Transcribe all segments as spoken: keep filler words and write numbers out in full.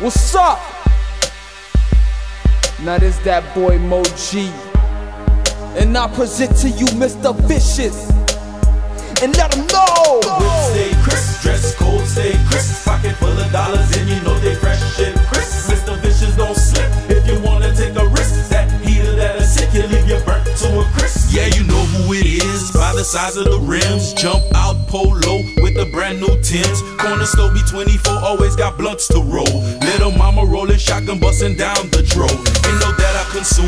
What's up? Now this that boy Mo G, and I present to you Mister Vicious, and let him know. Whip stay crisp, dress code stay crisp, pocket full of dollars and you know they fresh and crisp. Mister Vicious don't slip, if you wanna take a risk, that heater that'll sick you, leave your burnt to a crisp. Yeah, you know who it is, by the size of the rims, jump out polo with the brand new tins. Corner store B twenty-four, always got blunts to roll. Little mama rolling shotgun, busting down the dro. You know that I consume,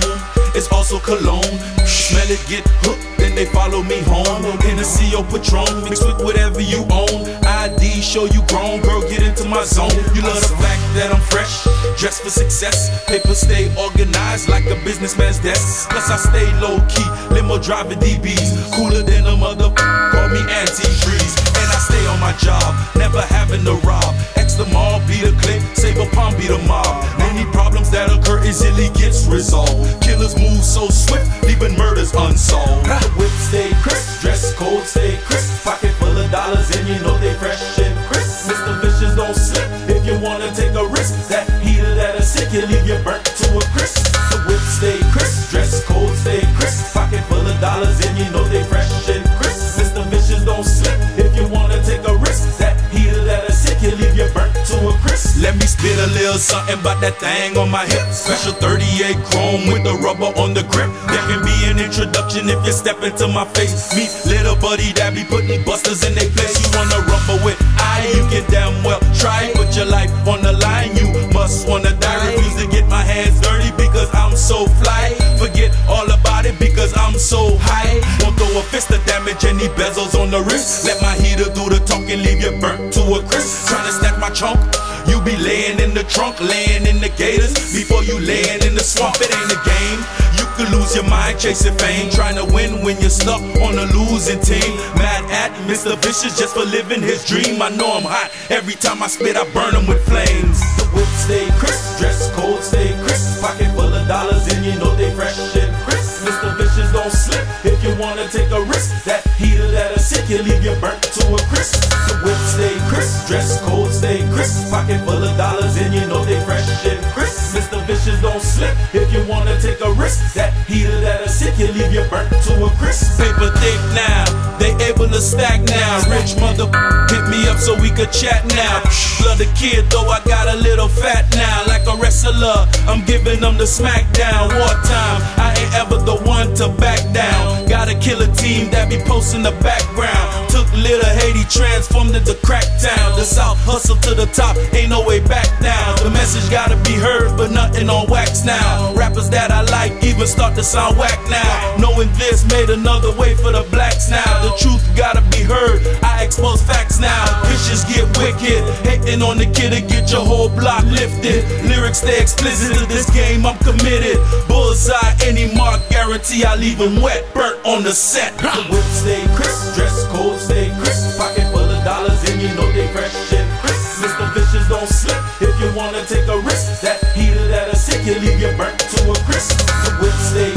it's also cologne. Smell it, get hooked, then they follow me home. Hennessy or Patron, mix with whatever you own. I D show you grown, girl, get into my zone. You love the fact that I'm fresh, dressed for success. Paper stay organized like a businessman's desk. Plus I stay low key, limo driving D Bs, cooler than a mother. Call me anti-freeze, and I stay on my job, never having to rob. X the mall, be the clip, save a palm, be the mob. Many problems that occur easily gets resolved. Killers move so swift, leaving murders unsolved. Whip stay crisp, dress code stay crisp, pocket full of dollars and you know they fresh and crisp. Mister Vicious don't slip, if you wanna take a risk, that heater that'll sick you, leave you burnt to a crisp. The whip stay crisp, dress code stay crisp, pocket full of dollars and you know they fresh and crisp. Mister Vicious don't slip, if you wanna take a risk, that heater that'll sick you, leave you burnt to a crisp. Let me spit a little something about that thing on my hip. Special thirty-eight chrome with the rubber on the grip. There can be an introduction if you step into my face. Meet little buddy that be putting busters in their place. You wanna rumble with I, you can damn well try. Put your life on the line, you must wanna die. Refuse to get my hands dirty because I'm so fly. Forget all about it because I'm so high. Won't throw a fist to damage any bezels on the wrist. Let my heater do the talking, leave you burnt to a crisp. Tryna snatch my chunk, you be laying in the trunk, laying in the gators. Before you laying in the swamp, it ain't a game. You could lose your mind chasing fame, trying to win when you're stuck on a losing team. Mad at Mister Vicious just for living his dream. I know I'm hot, every time I spit I burn him with flames. The whip stay crisp, dress code stay crisp, pocket full of dollars and you know they fresh and crisp. Mister Vicious don't slip, if you wanna take a risk, that heater that'll sick you, leave you burnt to a crisp. The whip stay crisp, dress code stay crisp, pocket full of dollars and you know they fresh and crisp. Mister Vicious don't slip, if you wanna take a risk, that heater that'll sick you, leave you burnt to a crisp. Paper thick now, they able to stack now. Rich mother hit me up so we could chat now. Love the kid though, I got a little fat now. Like a wrestler, I'm giving them the smackdown. Wartime, I ain't ever the one to back down. Gotta kill a team that be posting the background. Took little Haiti, transformed it to crackdown. The South hustle to the top, ain't no way back down. The message gotta be heard, but nothing on wax now. Rappers that I like even start to sound whack now. Knowing this made another way for the blacks now. The truth gotta be heard, I expose facts now. Vicious get wicked, hating on the kid and get your whole block lifted. Lyrics stay explicit, to this game I'm committed. Bullseye, any mark, guarantee I leave him wet, burnt on the set. The whip stay crisp, dress code stay crisp, pocket full of dollars and you know they fresh and crisp. Mister Vicious don't slip, if you wanna take a risk, that heater that'll sick you, leave you burnt to a crisp. The whip stay